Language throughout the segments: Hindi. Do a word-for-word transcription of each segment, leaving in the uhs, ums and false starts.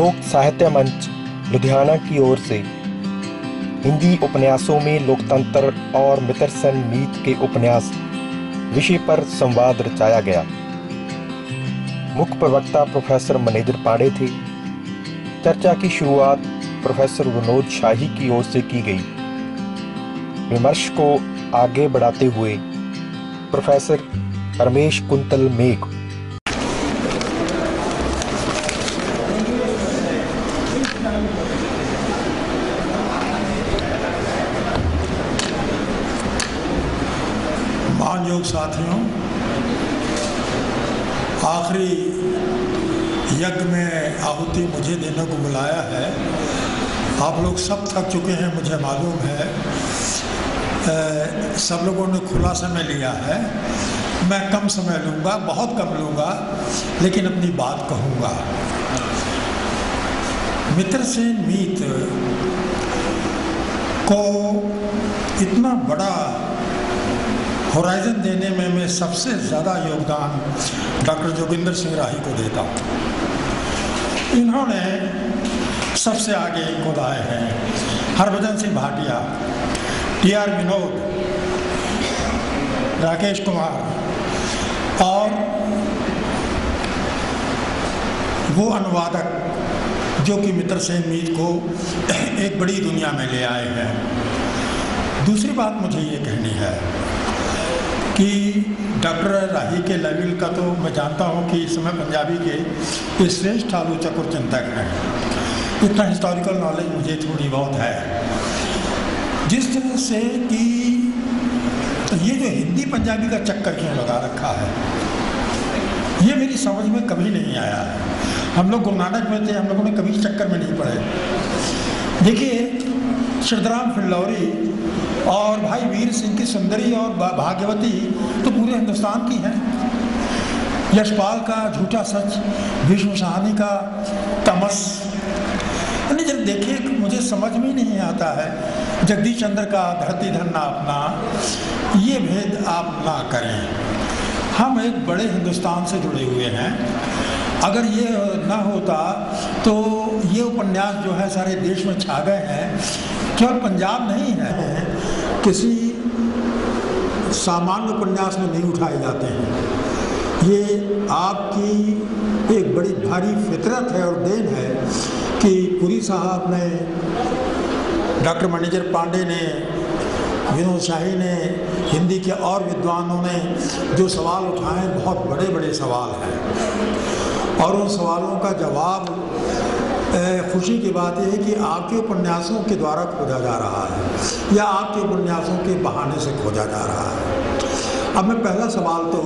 लोक साहित्य मंच लुधियाना की ओर से हिंदी उपन्यासों में लोकतंत्र और मित्रसेन मीत के उपन्यास विषय पर संवाद रचाया गया। मुख्य प्रवक्ता प्रोफेसर मनिंदर पांडे थे। चर्चा की शुरुआत प्रोफेसर विनोद शाही की ओर से की गई। विमर्श को आगे बढ़ाते हुए प्रोफेसर रमेश कुंतल मेघ मान योग साथियों, आखिरी यज्ञ में आहुति मुझे देने को बुलाया है। आप लोग सब थक चुके हैं, मुझे मालूम है। ए, सब लोगों ने खुला समय लिया है। मैं कम समय लूँगा, बहुत कम लूँगा, लेकिन अपनी बात कहूँगा। मित्रसेन मीत को इतना बड़ा होराइजन देने में मैं सबसे ज़्यादा योगदान डॉक्टर जोगिंदर सिंह राही को देता हूँ। इन्होंने सबसे आगे खुद आए हैं। हरभजन सिंह भाटिया, टी आर विनोद, राकेश कुमार और वो अनुवादक जो कि मित्रसेन मीत को एक बड़ी दुनिया में ले आए हैं। दूसरी बात मुझे ये कहनी है कि डॉक्टर राही के लेवल का तो मैं जानता हूँ कि इस समय पंजाबी के श्रेष्ठ आलोचक और चिंतक हैं। इतना हिस्टोरिकल नॉलेज मुझे थोड़ी बहुत है। जिस तरह से कि ये जो हिंदी पंजाबी का चक्कर क्यों लगा रखा है, ये मेरी समझ में कभी नहीं आया। हम लोग गुरु नानक में थे, हम लोगों ने कभी चक्कर में नहीं पड़े। देखिए, शेखर ग्राम फिल्लौरी और भाई वीर सिंह की सुंदरी और भाग्यवती तो पूरे हिंदुस्तान की हैं। यशपाल का झूठा सच, भीष्म साहनी का तमस, यानी जब देखिए मुझे समझ में नहीं आता है। जगदीश चंद्र का धरती धरना अपना, ये भेद आप ना करें। हम एक बड़े हिंदुस्तान से जुड़े हुए हैं। अगर ये ना होता तो ये उपन्यास जो है सारे देश में छा गए हैं। केवल पंजाब नहीं है, किसी सामान्य उपन्यास में नहीं उठाए जाते हैं। ये आपकी एक बड़ी भारी फितरत है और देन है कि पुरी साहब ने, डॉक्टर मनिंदर पांडे ने, विनोद शाही ने, हिंदी के और विद्वानों ने जो सवाल उठाए, बहुत बड़े बड़े सवाल हैं। और उन सवालों का जवाब खुशी की बात यह है कि आपके उपन्यासों के द्वारा खोजा जा रहा है या आपके उपन्यासों के बहाने से खोजा जा रहा है। अब मैं पहला सवाल तो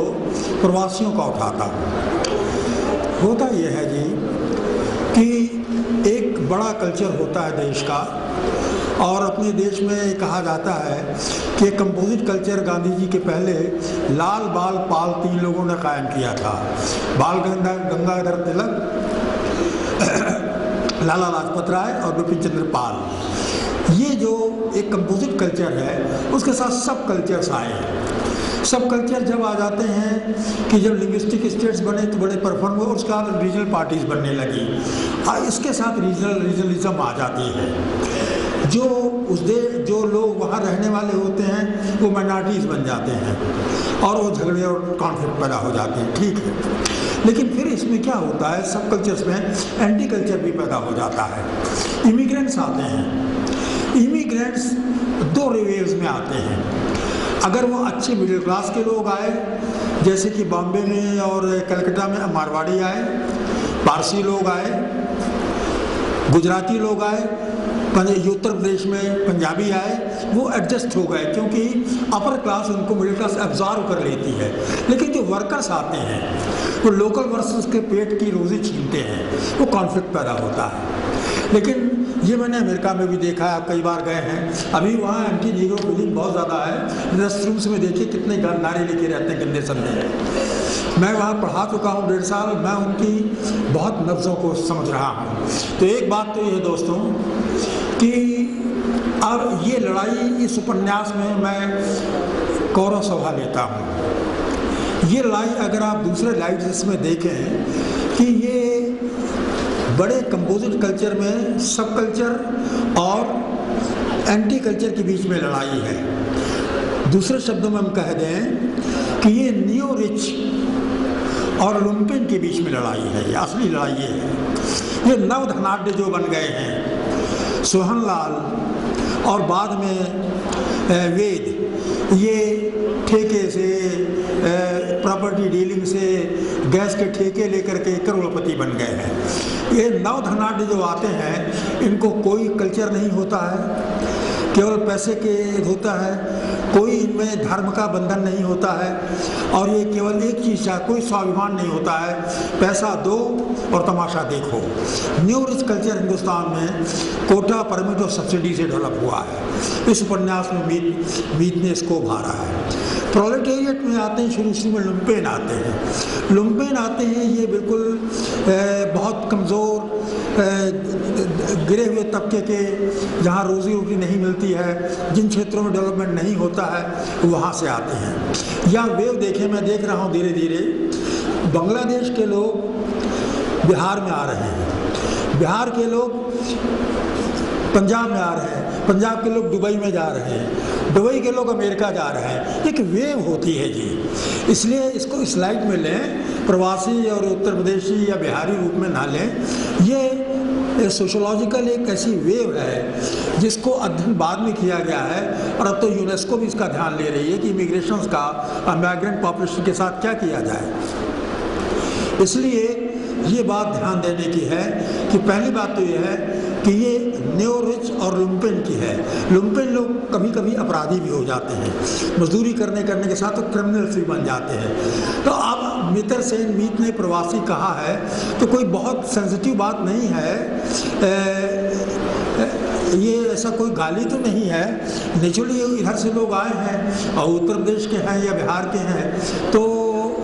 प्रवासियों का उठाता हूँ। होता यह है जी कि एक बड़ा कल्चर होता है देश का, और अपने देश में कहा जाता है कि कंपोजिट कल्चर गांधी जी के पहले लाल बाल पाल तीन लोगों ने कायम किया था। बाल गंगाधर तिलक, लाला लाजपत राय और विपिन चंद्र पाल। ये जो एक कंपोजिट कल्चर है, उसके साथ सब कल्चर्स आए। सब कल्चर जब आ जाते हैं कि जब लिंग्विस्टिक स्टेट्स बने तो बड़े परफॉर्म हुए, उसके बाद रीजनल पार्टीज बनने लगी। इसके साथ रीजनल रीजनलिज्म आ जाती है। जो उस दे जो लोग वहाँ रहने वाले होते हैं वो माइनॉरिटीज़ बन जाते हैं और वो झगड़े और कॉन्फ्लिक्ट पैदा हो जाते हैं। ठीक है, लेकिन फिर इसमें क्या होता है, सब कल्चर्स में एंटी कल्चर भी पैदा हो जाता है। इमिग्रेंट्स आते हैं। इमिग्रेंट्स दो वेव्स में आते हैं। अगर वो अच्छे मिडिल क्लास के लोग आए, जैसे कि बॉम्बे में और कलकत्ता में मारवाड़ी आए, पारसी लोग आए, गुजराती लोग आए, उत्तर प्रदेश में पंजाबी आए, वो एडजस्ट हो गए क्योंकि अपर क्लास उनको मिडिल क्लास एब्जॉर्व कर लेती है। लेकिन जो वर्कर्स आते हैं वो लोकल वर्कर्स के पेट की रोज़ी छीनते हैं, वो कॉन्फ्लिक्ट पैदा होता है। लेकिन ये मैंने अमेरिका में भी देखा है, आप कई बार गए हैं। अभी वहाँ एंटी नीग्रो फीलिंग बहुत ज़्यादा है। रेस्टरूम्स में देखिए कितने नारे लेके रहते हैं, गंदे संदेश। मैं वहाँ पढ़ा चुका हूँ डेढ़ साल, मैं उनकी बहुत लफ्ज़ों को समझ रहा हूँ। तो एक बात तो ये दोस्तों कि अब ये लड़ाई इस उपन्यास में मैं कौरव सभा लेता हूँ। ये लड़ाई अगर आप दूसरे लाइट इसमें देखें कि ये बड़े कंपोजिट कल्चर में सब कल्चर और एंटी कल्चर के बीच में लड़ाई है। दूसरे शब्दों में हम कह दें कि ये नियो रिच और लुम्पेन के बीच में लड़ाई है, असली लड़ाई ये है। ये नव धनाढ़ जो बन गए हैं सोहनलाल और बाद में वेद, ये ठेके से प्रॉपर्टी डीलिंग से गैस के ठेके लेकर के करोड़पति बन गए हैं। ये नौ धनाढ़ जो आते हैं इनको कोई कल्चर नहीं होता है, केवल पैसे के होता है, कोई इनमें धर्म का बंधन नहीं होता है और ये केवल एक चीज़ का कोई स्वाभिमान नहीं होता है, पैसा दो और तमाशा देखो। न्यू रिच कल्चर हिंदुस्तान में कोटा परमिट और सब्सिडी से डेवलप हुआ है। इस उपन्यास में मीत मीत ने इसको उभारा है। प्रोलेटेरिएट में आते हैं, शुरू शुरू में लुम्पेन आते हैं लुम्पेन आते हैं ये बिल्कुल बहुत कमज़ोर गिरे हुए तबके के, जहाँ रोजी रोटी नहीं मिलती है, जिन क्षेत्रों में डेवलपमेंट नहीं होता है, वहाँ से आते हैं। या वेव देखे, मैं देख रहा हूँ धीरे धीरे बांग्लादेश के लोग बिहार में आ रहे हैं, बिहार के लोग पंजाब में आ रहे हैं, पंजाब के लोग दुबई में जा रहे हैं, दुबई के लोग अमेरिका जा रहे हैं। एक वेव होती है जी, इसलिए इसको इस लाइट में लें, प्रवासी और उत्तर प्रदेशी या बिहारी रूप में ना लें। ये सोशोलॉजिकल एक ऐसी वेव है जिसको अध्ययन बाद में किया गया है और अब तो यूनेस्को भी इसका ध्यान ले रही है कि इमिग्रेशन का और माइग्रेंट पॉपुलेशन के साथ क्या किया जाए। इसलिए ये बात ध्यान देने की है कि पहली बात तो ये है कि ये न्यू रिच और लुम्पेन की है। लुम्पेन लोग कभी कभी अपराधी भी हो जाते हैं, मजदूरी करने करने के साथ तो क्रिमिनल्स भी बन जाते हैं। तो आप मित्रसेन मीत ने प्रवासी कहा है तो कोई बहुत सेंसिटिव बात नहीं है, ए, ए, ये ऐसा कोई गाली तो नहीं है। नेचुरली इधर से लोग आए हैं और उत्तर प्रदेश के हैं या बिहार के हैं तो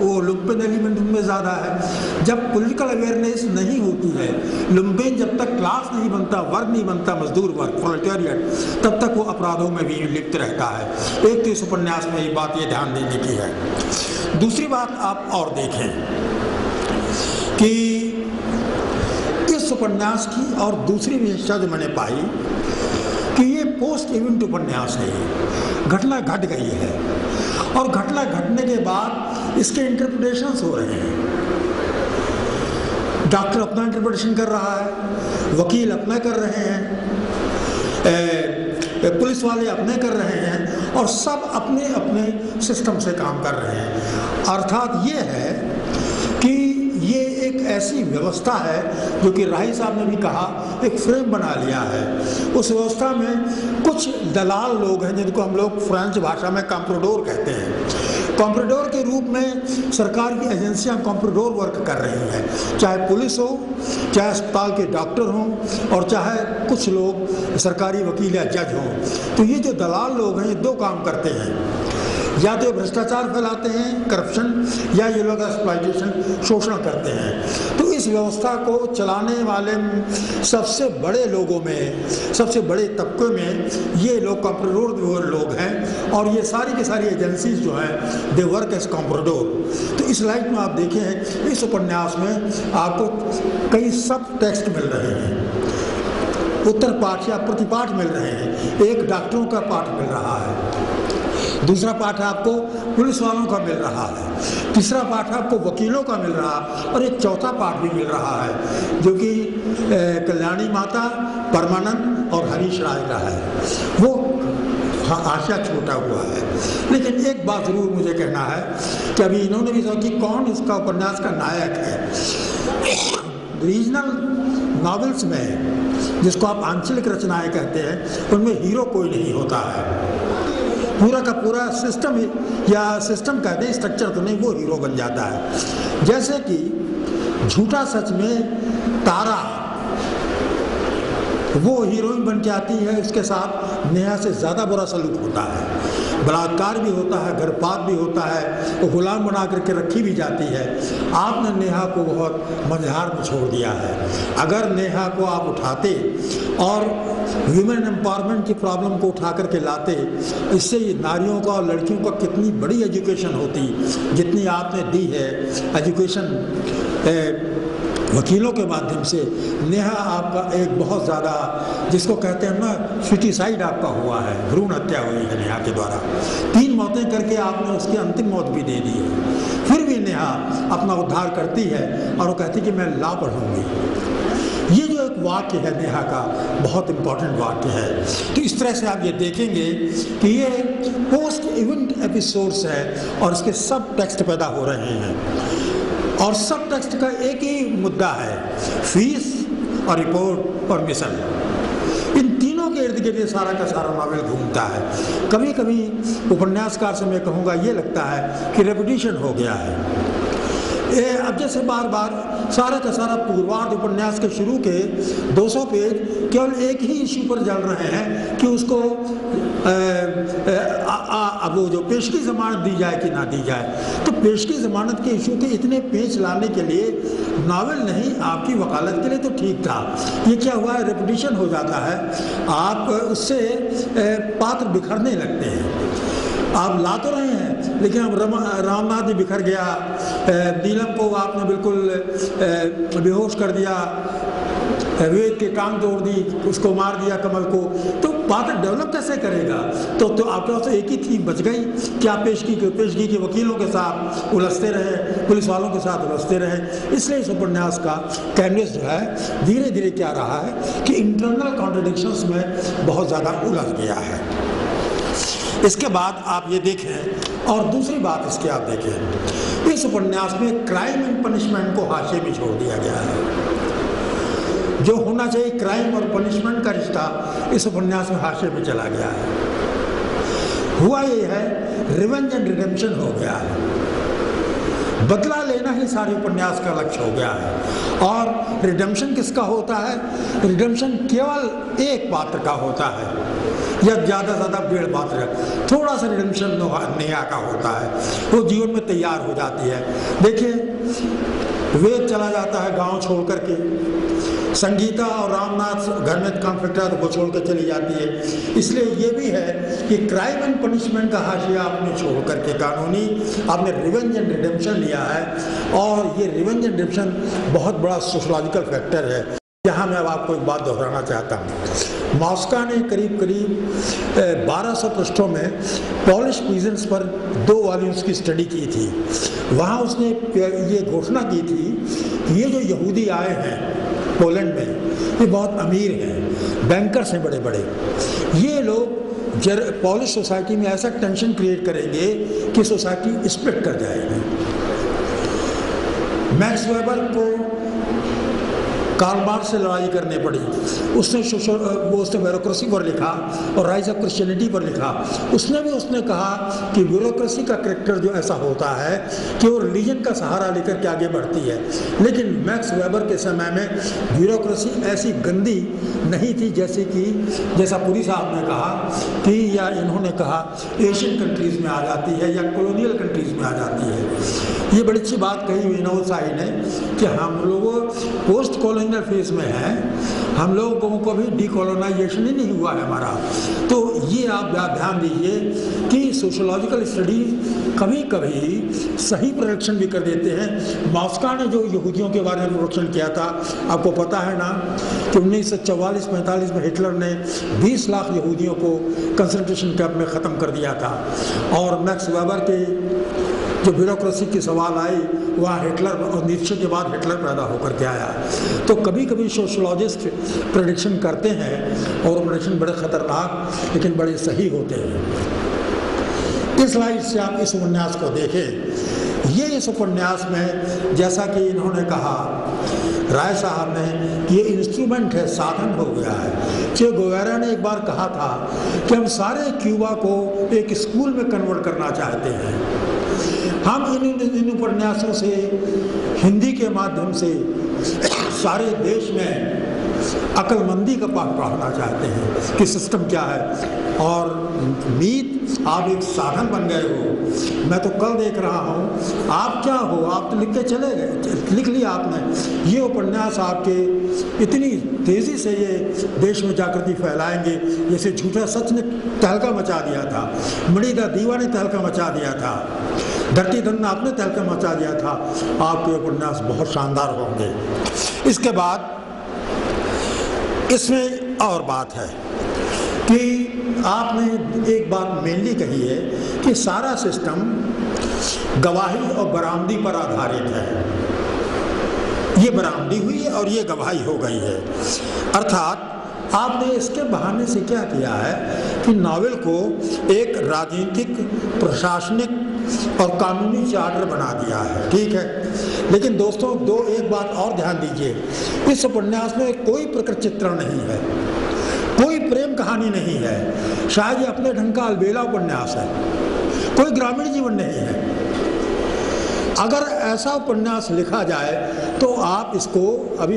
वो लुम्पेन एलिमेंट में ज़्यादा है। जब पॉलिटिकल अवेयरनेस नहीं होती है, लुम्पेन जब तक क्लास नहीं बनता, वर्ग नहीं बनता, मजदूर वर्ग प्रोलेटेरिएट, तब तक वो अपराधों में भी लिप्त रहता है। एक तो इस उपन्यास में ये बात ये ध्यान देने की है। दूसरी बात आप और देखें कि इस उपन्यास की और दूसरी विशेषता जो मैंने पाई कि ये पोस्ट इवेंट उपन्यास है, घटना घट गई है और घटना घटने के बाद इसके इंटरप्रिटेशंस हो रहे हैं। डॉक्टर अपना इंटरप्रिटेशन कर रहा है, वकील अपना कर रहे हैं, ए, पुलिस वाले अपने कर रहे हैं और सब अपने अपने सिस्टम से काम कर रहे हैं। अर्थात ये है कि ये एक ऐसी व्यवस्था है जो कि राही साहब ने भी कहा एक फ्रेम बना लिया है। उस व्यवस्था में कुछ दलाल लोग हैं जिनको हम लोग फ्रेंच भाषा में कंप्रोडोर कहते हैं। कॉम्प्रोडोर के रूप में सरकार की एजेंसियां कॉम्प्रोडोर वर्क कर रही हैं, चाहे पुलिस हो, चाहे अस्पताल के डॉक्टर हों और चाहे कुछ लोग सरकारी वकील या जज हों। तो ये जो दलाल लोग हैं ये दो काम करते हैं, या तो भ्रष्टाचार फैलाते हैं, करप्शन, या ये लोग एक्सप्लॉयटेशन, शोषण करते हैं। तो इस व्यवस्था को चलाने वाले सबसे बड़े लोगों में, सबसे बड़े तबके में ये लोग कॉम्प्रोडोर लोग हैं और ये सारी की सारी एजेंसीज जो हैं दे वर्क एज कॉम्प्रोडोर। तो इस लाइट में आप देखे हैं इस उपन्यास में आपको कई सब टेक्स्ट मिल रहे हैं, उत्तर पाठ या प्रतिपाठ मिल रहे हैं। एक डॉक्टरों का पाठ मिल रहा है, दूसरा पाठ आपको पुलिस वालों का मिल रहा है, तीसरा पाठ आपको वकीलों का मिल रहा है और एक चौथा पाठ भी मिल रहा है जो कि कल्याणी माता, परमानंद और हरीश राय का है। वो आशा छोटा हुआ है। लेकिन एक बात ज़रूर मुझे कहना है कि अभी इन्होंने भी सोचा कि कौन इसका उपन्यास का नायक है। रीजनल नॉवेल्स में, जिसको आप आंचलिक रचनाएँ कहते हैं, उनमें हीरो कोई नहीं होता है, पूरा का पूरा सिस्टम या सिस्टम का नहीं, स्ट्रक्चर तो नहीं, वो हीरो बन जाता है। जैसे कि झूठा सच में तारा वो हीरोइन बन के आती है, उसके साथ नेहा से ज़्यादा बुरा सलूक होता है, बलात्कार भी होता है, गर्भपात भी होता है, वो गुलाम बना करके रखी भी जाती है। आपने नेहा को बहुत मझधार में छोड़ दिया है। अगर नेहा को आप उठाते और वीमेन एम्पावरमेंट की प्रॉब्लम को उठा करके लाते, इससे ये नारियों का और लड़कियों का कितनी बड़ी एजुकेशन होती, जितनी आपने दी है एजुकेशन वकीलों के माध्यम से नेहा आपका एक बहुत ज़्यादा जिसको कहते हैं ना सुसाइड आपका हुआ है, भ्रूण हत्या हुई है नेहा के द्वारा, तीन मौतें करके आपने उसकी अंतिम मौत भी दे दी है। फिर भी नेहा अपना उद्धार करती है और वो कहती है कि मैं ला पढ़ूँगी। ये जो एक वाक्य है नेहा का, बहुत इम्पोर्टेंट वाक्य है। तो इस तरह से आप ये देखेंगे कि ये पोस्ट इवेंट एपिसोड्स है और इसके सब टेक्स्ट पैदा हो रहे हैं और सब टेक्स्ट का एक ही मुद्दा है, फीस और रिपोर्ट और मिशन, इन तीनों के इर्द गिर्द सारा का सारा नॉवेल घूमता है। कभी कभी उपन्यासकार से मैं कहूँगा ये लगता है कि रेपिटेशन हो गया है। ए, अब जैसे बार बार सारा का सारा पूर्वार्ध उपन्यास के शुरू के दो सौ पेज केवल एक ही इश्यू पर जल रहे हैं कि उसको अब वो जो पेश की जमानत दी जाए कि ना दी जाए। तो पेश की जमानत के इशू के इतने पेज लाने के लिए नावल नहीं, आपकी वकालत के लिए तो ठीक था, ये क्या हुआ है रेपिटेशन हो जाता है, आप उससे पात्र बिखरने लगते हैं। आप ला तो रहे हैं लेकिन अब रामनाथ भी बिखर गया, नीलम को आपने बिल्कुल बेहोश कर दिया, वेद के काम तोड़ दी, उसको मार दिया कमल को, तो पात्र डेवलप कैसे करेगा? तो तो आपके पास एक ही थीम बच गई कि आप पेशगी के पेशगी के वकीलों के साथ उलझते रहे, पुलिस वालों के साथ उलझते रहे। इसलिए इस उपन्यास का कैनवस जो है धीरे धीरे क्या रहा है कि इंटरनल कॉन्ट्रडिक्शंस में बहुत ज़्यादा उलझ गया है। इसके बाद आप ये देखें और दूसरी बात इसके आप देखें, इस उपन्यास में क्राइम एंड पनिशमेंट को हाशिए में छोड़ दिया गया है। जो होना चाहिए क्राइम और पनिशमेंट का रिश्ता इस उपन्यास में हाशिए में चला गया है। हुआ ये है रिवेंज एंड रिडेम्पशन हो गया है, बदला लेना ही सारे उपन्यास का लक्ष्य हो गया है। और रिडेम्पशन किसका होता है? रिडेम्पशन केवल एक पात्र का होता है या ज़्यादा ज़्यादा डेढ़ पात्र, थोड़ा सा रिडेम्पशन नेहा का होता है, वो जीवन में तैयार हो जाती है। देखिए वेद चला जाता है गांव छोड़ करके, संगीता और रामनाथ घर में कॉन्फ्लिक्ट है तो वो छोड़ कर चली जाती है। इसलिए ये भी है कि क्राइम एंड पनिशमेंट का हाशिया आपने छोड़ करके कानूनी आपने रिवेंज एंड रिडेम्पशन लिया है। और ये रिवेंज एंड रिडेम्पशन बहुत बड़ा सोशोलॉजिकल फैक्टर है। यहाँ मैं अब आपको एक बात दोहराना चाहता हूँ, मॉस्का ने करीब करीब बारह सौ पृष्ठों में पॉलिश पीजेंट्स पर दो वॉल्यूम्स की स्टडी की थी। वहाँ उसने ये घोषणा की थी कि ये जो यहूदी आए हैं पोलैंड में ये बहुत अमीर हैं, बैंकर्स हैं बड़े बड़े, ये लोग जर पॉलिश सोसाइटी में ऐसा टेंशन क्रिएट करेंगे कि सोसाइटी स्प्लिट कर जाएगी। मैक्स वेबर को कारोबार से लड़ाई करने पड़ी, उसने वो उसने ब्यूरोक्रेसी पर लिखा और राइज ऑफ क्रिश्चियनिटी पर लिखा, उसने भी उसने कहा कि ब्यूरोक्रेसी का करेक्टर जो ऐसा होता है कि वो रिलीजन का सहारा लेकर के आगे बढ़ती है। लेकिन मैक्स वेबर के समय में ब्यूरोक्रेसी ऐसी गंदी नहीं थी जैसे कि जैसा पुरी साहब ने कहा कि या इन्होंने कहा एशियन कंट्रीज़ में आ जाती है या कॉलोनियल कंट्रीज़ में आ जाती है। ये बड़ी अच्छी बात कही विनोद शाही ने कि हम लोगों पोस्ट कॉलोनियल फेज में है, हम लोगों को भी डीकोलोनाइजेशन ही नहीं हुआ है हमारा। तो ये आप ध्यान दीजिए कि सोशोलॉजिकल स्टडी कभी कभी सही प्रोडक्शन भी कर देते हैं। मॉस्का ने जो यहूदियों के बारे में प्रोडक्शन किया था, आपको पता है ना कि उन्नीस सौ चौवालीस पैंतालीस में हिटलर ने बीस लाख यहूदियों को कंसंट्रेशन कैंप में ख़त्म कर दिया था। और मैक्स वेबर के जो ब्यूरोक्रेसी के सवाल आए वहाँ हिटलर और नीचे के बाद हिटलर पैदा होकर के आया। तो कभी कभी सोशोलॉजिस्ट प्रेडिक्शन करते हैं और प्रेडिक्शन बड़े ख़तरनाक लेकिन बड़े सही होते हैं। इस लाइन से आप इस उपन्यास को देखें, ये इस उपन्यास में जैसा कि इन्होंने कहा राय साहब ने कि ये इंस्ट्रूमेंट है, साधन हो गया है। चे ग्वारा ने एक बार कहा था कि हम सारे क्यूबा को एक स्कूल में कन्वर्ट करना चाहते हैं। हम इन इन उपन्यासों से हिंदी के माध्यम से सारे देश में अक्लमंदी का पाठ पढ़ाना चाहते हैं कि सिस्टम क्या है। और मीत आप एक साधन बन गए हो। मैं तो कल देख रहा हूँ आप क्या हो, आप तो लिख के चले गए, लिख लिया आपने। ये उपन्यास आपके इतनी तेज़ी से ये देश में जागृति फैलाएंगे जैसे झूठा सच ने तहलका मचा दिया था, मणि दा दीवा ने तहलका मचा दिया था, धरती धन आपने तहलका मचा दिया था। आपके उपन्यास बहुत शानदार होंगे। इसके बाद इसमें और बात है कि आपने एक बात मेनली कही है कि सारा सिस्टम गवाही और बरामदी पर आधारित है। ये बरामदी हुई है और ये गवाही हो गई है। अर्थात आपने इसके बहाने से क्या किया है कि नावल को एक राजनीतिक, प्रशासनिक और कानूनी चार्टर बना दिया है। ठीक है, लेकिन दोस्तों दो एक बात और ध्यान दीजिए, इस उपन्यास में कोई प्रकृत चित्रण नहीं है, कोई प्रेम कहानी नहीं है, शायद ये अपने ढंग का अलबेला उपन्यास है, कोई ग्रामीण जीवन नहीं है। अगर ऐसा उपन्यास लिखा जाए तो आप इसको, अभी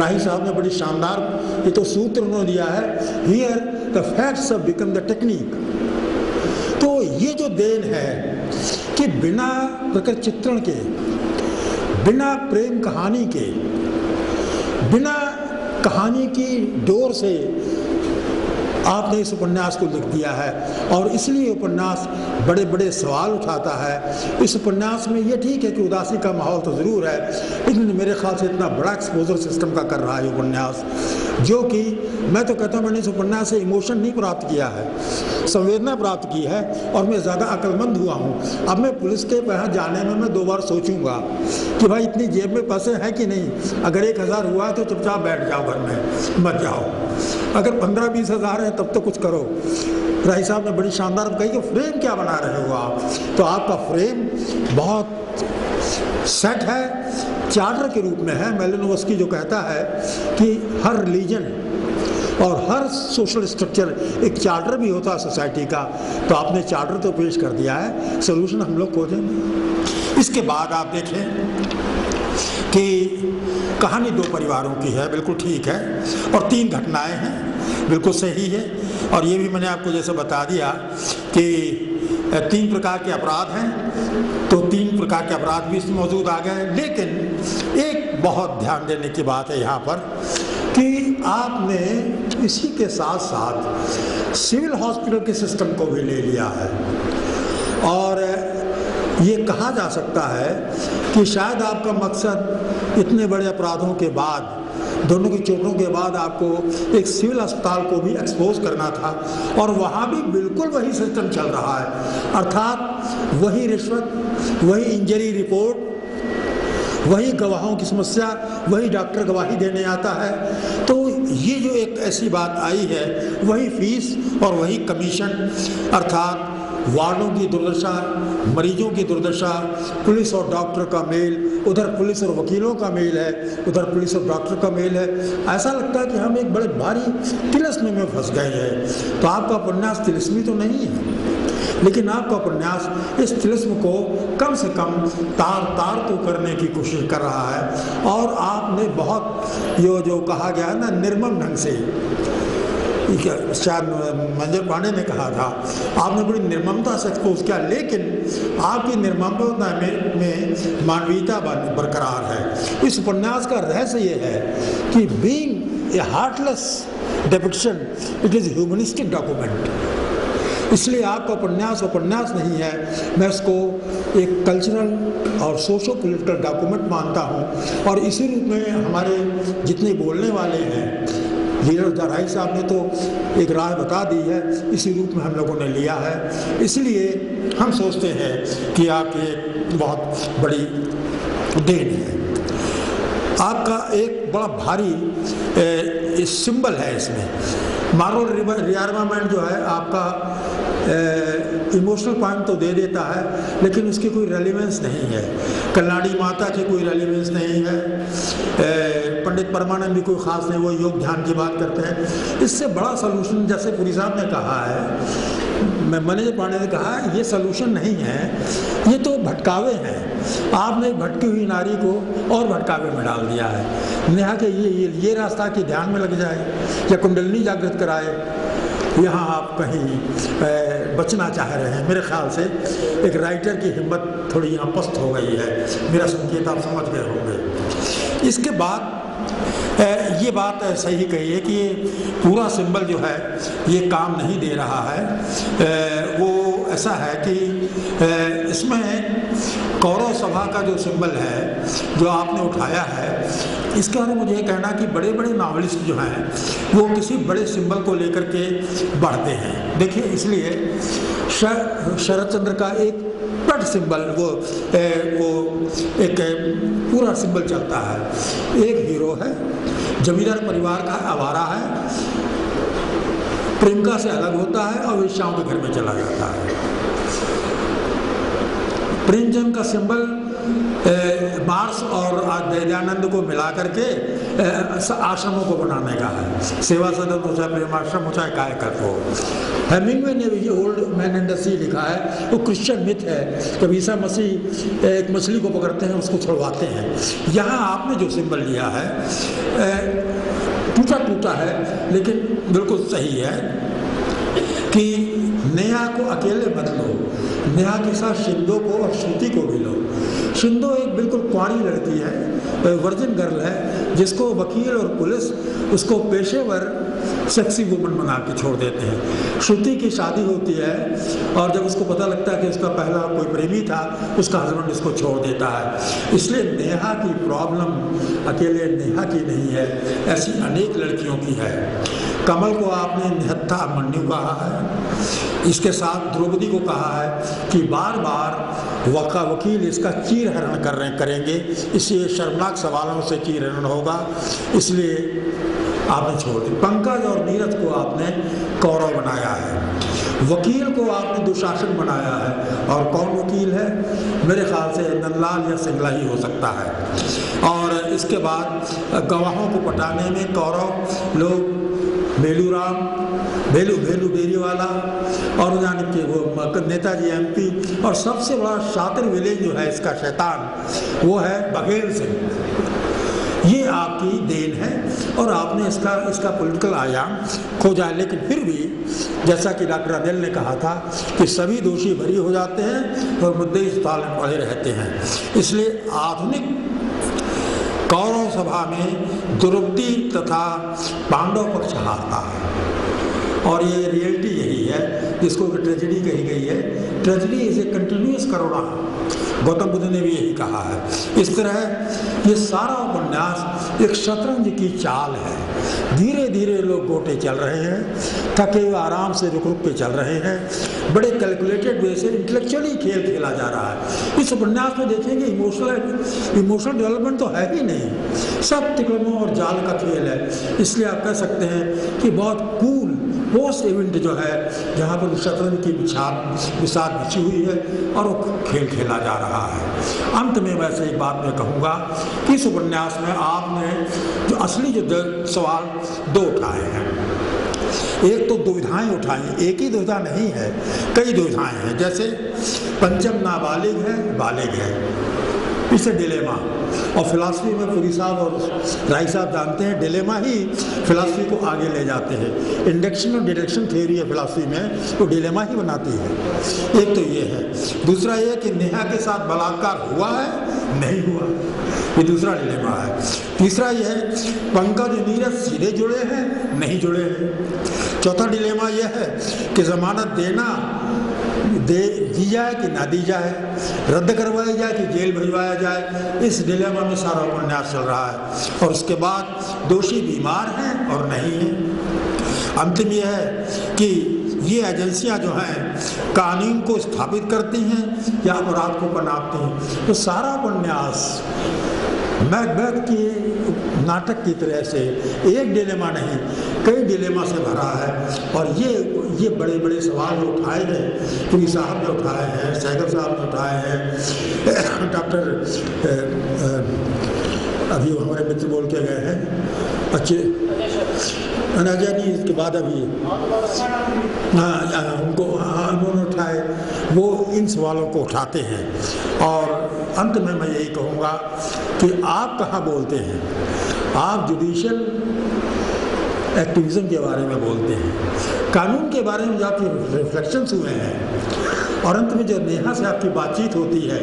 राही साहब ने बड़ी शानदार ये तो सूत्र उन्होंने दिया है, here the facts have become the technique. तो ये जो देन है कि बिना प्रकृति चित्रण के, बिना प्रेम कहानी के, बिना कहानी की डोर से आपने इस उपन्यास को लिख दिया है। और इसलिए उपन्यास बड़े बड़े सवाल उठाता है। इस उपन्यास में ये ठीक है कि उदासी का माहौल तो ज़रूर है, लेकिन मेरे ख्याल से इतना बड़ा एक्सपोजर सिस्टम का कर रहा है उपन्यास, जो कि मैं तो कहता हूँ मैंने इस उपन्यास से इमोशन नहीं प्राप्त किया है, संवेदना प्राप्त की है। और मैं ज़्यादा अक्लमंद हुआ हूँ। अब मैं पुलिस के यहाँ जाने में मैं दो बार सोचूंगा कि भाई इतनी जेब में पैसे हैं कि नहीं। अगर एक हज़ार हुआ है तो चुपचाप बैठ जाओ, घर में मत जाओ। अगर पंद्रह बीस हज़ार है तब तो कुछ करो। राही साहब ने बड़ी शानदार कही कि फ्रेम क्या बना रहे हो आप, तो आपका फ्रेम बहुत सेट है, चार्टर के रूप में है। मेलनवस्की जो कहता है कि हर रिलीजन और हर सोशल स्ट्रक्चर एक चार्टर भी होता है सोसाइटी का, तो आपने चार्टर तो पेश कर दिया है, सोल्यूशन हम लोग खोजेंगे। इसके बाद आप देखें कि कहानी दो परिवारों की है, बिल्कुल ठीक है, और तीन घटनाएं हैं, बिल्कुल सही है। और ये भी मैंने आपको जैसे बता दिया कि तीन प्रकार के अपराध हैं, तो तीन प्रकार के अपराध भी इसमें मौजूद आ गए। लेकिन एक बहुत ध्यान देने की बात है यहाँ पर कि आपने इसी के साथ साथ सिविल हॉस्पिटल के सिस्टम को भी ले लिया है। और ये कहा जा सकता है कि शायद आपका मकसद इतने बड़े अपराधों के बाद, दोनों की चोटों के बाद, आपको एक सिविल अस्पताल को भी एक्सपोज करना था, और वहाँ भी बिल्कुल वही सिस्टम चल रहा है। अर्थात वही रिश्वत, वही इंजरी रिपोर्ट, वही गवाहों की समस्या, वही डॉक्टर गवाही देने आता है। तो ये जो एक ऐसी बात आई है, वही फीस और वही कमीशन, अर्थात वार्डों की दुर्दशा, मरीजों की दुर्दशा, पुलिस और डॉक्टर का मेल, उधर पुलिस और वकीलों का मेल है, उधर पुलिस और डॉक्टर का मेल है। ऐसा लगता है कि हम एक बड़े भारी तिलस्मी में फंस गए हैं। तो आपका उपन्यास तिलस्मी तो नहीं है, लेकिन आपका उपन्यास इस तिलस्म को कम से कम तार तार तो करने की कोशिश कर रहा है। और आपने बहुत यो जो कहा गया है ना, निर्मम ढंग से, शायद मनिंदर पांडे ने कहा था, आपने बड़ी निर्ममता से एक्सपोज किया, लेकिन आपकी निर्ममता में, में मानवीयता बरकरार है। इस उपन्यास का रहस्य ये है कि being a heartless depiction, it is humanistic document. इसलिए आपका उपन्यास उपन्यास नहीं है, मैं इसको एक कल्चरल और सोशो पोलिटिकल डॉक्यूमेंट मानता हूँ। और इसी रूप में हमारे जितने बोलने वाले हैं, जोगिंदर राही साहब ने तो एक राय बता दी है, इसी रूप में हम लोगों ने लिया है। इसलिए हम सोचते हैं कि आपकी एक बहुत बड़ी देन है, आपका एक बड़ा भारी ए, सिंबल है इसमें। मारो रिआर्मामेंट जो है आपका इमोशनल पॉइंट तो दे देता है, लेकिन उसकी कोई रेलिवेंस नहीं है। कल्याणी माता की कोई रेलिवेंस नहीं है, ए, पंडित परमानंद भी कोई ख़ास नहीं, वो योग ध्यान की बात करते हैं। इससे बड़ा सलूशन, जैसे पुरी साहब ने कहा है, मैं मनिंदर पांडे ने कहा है, ये सलूशन नहीं है, ये तो भटकावे हैं। आपने भटकी हुई नारी को और भटकावे में डाल दिया है। नेहा के ये ये, ये रास्ता कि ध्यान में लग जाए या कुंडलिनी जागृत कराए यहाँ आप कहीं बचना चाह रहे हैं। मेरे ख्याल से एक राइटर की हिम्मत थोड़ी यहाँ पस्त हो गई है, मेरा संकेत आप समझ गए होंगे। इसके बाद ये बात सही कही है कि ये पूरा सिंबल जो है ये काम नहीं दे रहा है। वो ऐसा है कि इसमें कौरव सभा का जो सिंबल है जो आपने उठाया है, इसके बारे में मुझे कहना कि बड़े बड़े नावलिस्ट जो हैं वो किसी बड़े सिंबल को लेकर के बढ़ते हैं। देखिए, इसलिए शरद चंद्र का एक बट सिंबल वो ए, वो एक पूरा सिंबल चलता है। एक हीरो है, जमींदार परिवार का आवारा है, प्रेमिका से अलग होता है और वेश्याओं के घर में चला जाता है। प्रेमचंद का सिंबल मार्स और दयानंद को मिला करके आश्रमों को बनाने का है, सेवा सदन हो चाहे प्रेमाश्रम हो चाहे कायकल्प हो। हेमिंग ने भी old man and the sea लिखा है, वो क्रिश्चियन मिथ है। कभी ईसा मसीह एक मछली को पकड़ते हैं, उसको छुड़वाते हैं। यहाँ आपने जो सिंबल लिया है टूटा टूटा है, लेकिन बिल्कुल सही है कि नेहा को अकेले मत लो, नेहा के साथ शिंदो को और श्रुति को भी लो। शिंदो एक बिल्कुल कुंवारी लड़की है, वर्जिन गर्ल है, जिसको वकील और पुलिस उसको पेशेवर सेक्सी वुमन बना के छोड़ देते हैं। श्रुति की शादी होती है और जब उसको पता लगता है कि उसका पहला कोई प्रेमी था, उसका हस्बैंड उसको छोड़ देता है। इसलिए नेहा की प्रॉब्लम अकेले नेहा की नहीं है, ऐसी अनेक लड़कियों की है। कमल को आपने निहत्था मन्यु कहा है, इसके साथ द्रौपदी को कहा है कि बार बार वका वकील इसका चीरहरण कर रहे करेंगे, इसलिए शर्मनाक सवालों से चीरहरण होगा, इसलिए आपने छोड़ दिया। पंकज और नीरज को आपने कौरव बनाया है, वकील को आपने दुशासन बनाया है। और कौन वकील है? मेरे ख्याल से नंदलाल या सिंगला ही हो सकता है। और इसके बाद गवाहों को पटाने में कौरव लोग बेलू राम, बेलू बेलू बेरीवाला और जाने के वो नेताजी एमपी, और सबसे बड़ा शातिर विलेज जो है इसका शैतान वो है बघेल सिंह। ये आपकी देन है और आपने इसका इसका पॉलिटिकल आयाम खोजा है। लेकिन फिर भी जैसा कि डॉक्टर अदिल ने कहा था कि सभी दोषी भरी हो जाते हैं और मुद्दे इस ताल में पड़े रहते हैं। इसलिए आधुनिक कौरव सभा में द्रौपदी तथा पांडव पक्ष हारता है और ये रियलिटी यही है जिसको ट्रेजेडी कही गई है। ट्रेजेडी इज ए कंटिन्यूस करोड़ा, गौतम बुद्ध ने भी यही कहा है। इस तरह ये सारा उपन्यास एक शतरंज की चाल है। धीरे धीरे लोग गोटे चल रहे हैं, थके हुए आराम से रुक रुक के चल रहे हैं, बड़े कैलकुलेटेड वे से इंटेलेक्चुअली खेल खेला जा रहा है। इस उपन्यास में देखेंगे इमोशनल इमोशनल डेवलपमेंट तो है ही नहीं, सब तिकड़मों और जाल का खेल है। इसलिए आप कह सकते हैं कि बहुत कूल पोस्ट इवेंट जो है जहाँ पर शतरंज की बिछात बिसात बिछी हुई है और वो खेल खेला जा रहा है। अंत में वैसे एक बात मैं कहूँगा कि इस उपन्यास में आपने जो असली जो सवाल दो उठाए हैं, एक तो दुविधाएं उठाई, एक ही दुविधा नहीं है, कई दुविधाएं हैं। जैसे पंचम नाबालिग है, बालिग है, इसे डिलेमा। और फिलासफी में पुरी साहब और राही साहब जानते हैं डिलेमा ही फिलासफी को आगे ले जाते हैं। इंडक्शन और डिडक्शन थ्योरी है फिलासफी में, वो डिलेमा ही बनाती है। एक तो ये है, दूसरा ये कि नेहा के साथ बलात्कार हुआ है नहीं हुआ, ये दूसरा डिलेमा है। तीसरा ये है पंकज नीरज सीधे जुड़े हैं नहीं जुड़े हैं। चौथा डिलेमा यह है कि जमानत देना दे दी जाए कि ना दी जाए, रद्द करवाया जाए कि जेल भिजवाया जाए। इस डिलेमा में सारा उपन्यास चल रहा है। और उसके बाद दोषी बीमार हैं और नहीं हैं। अंतिम यह है कि ये एजेंसियां जो हैं कानून को स्थापित करती हैं या अपराध को बनाती हैं। तो सारा उपन्यास मैकबेथ के नाटक की तरह से एक डिलेमा नहीं कई डिलेमा से भरा है। और ये ये बड़े बड़े सवाल उठाए गए, पुरी साहब ने उठाए हैं, सैगल साहब ने उठाए हैं, डॉक्टर अभी हमारे मित्र बोल के गए हैं अच्छे अनाजानी, इसके बाद अभी हाँ उनको हाँ उन्होंने उठाए, वो इन सवालों को उठाते हैं। और अंत में मैं यही कहूँगा कि आप कहाँ बोलते हैं, आप जुडिशल एक्टिविज़म के बारे में बोलते हैं, कानून के बारे में जो आपके रिफ्लेक्शंस हुए हैं और अंत में जो नेहा से आपकी बातचीत होती है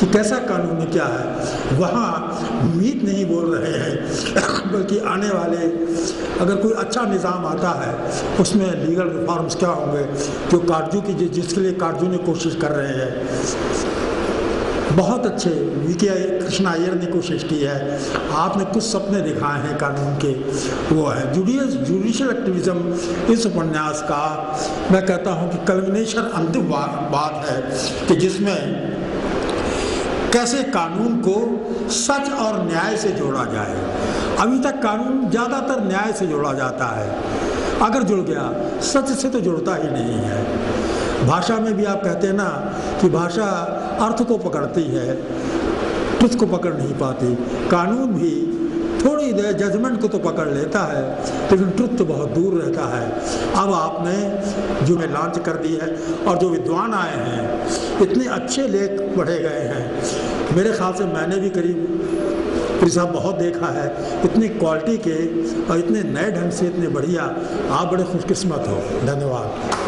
कि कैसा कानून में क्या है, वहाँ मीत नहीं बोल रहे हैं बल्कि आने वाले अगर कोई अच्छा निज़ाम आता है उसमें लीगल रिफॉर्म्स क्या होंगे जो कारजू की जिसके लिए कारजू ने कोशिश कर रहे हैं। बहुत अच्छे वी के आई कृष्णा अयर ने कोशिश की है, आपने कुछ सपने दिखाए हैं कानून के, वो है जुडियस जुडिशल एक्टिविज़म। इस उपन्यास का मैं कहता हूँ कि कल्मिनेशन अंतिम बात है कि जिसमें कैसे कानून को सच और न्याय से जोड़ा जाए। अभी तक कानून ज़्यादातर न्याय से जोड़ा जाता है, अगर जुड़ गया सच से तो जुड़ता ही नहीं है। भाषा में भी आप कहते हैं ना कि भाषा अर्थ को पकड़ती है, कुछ को पकड़ नहीं पाती। कानून भी थोड़ी देर जजमेंट को तो पकड़ लेता है लेकिन ट्रुथ तो बहुत दूर रहता है। अब आपने जो मैं लॉन्च कर दी है और जो विद्वान आए हैं, इतने अच्छे लेख पढ़े गए हैं, मेरे ख्याल से मैंने भी करीब साहब बहुत देखा है, इतनी क्वालिटी के और इतने नए ढंग से, इतने बढ़िया। आप बड़े खुशकिस्मत हो। धन्यवाद।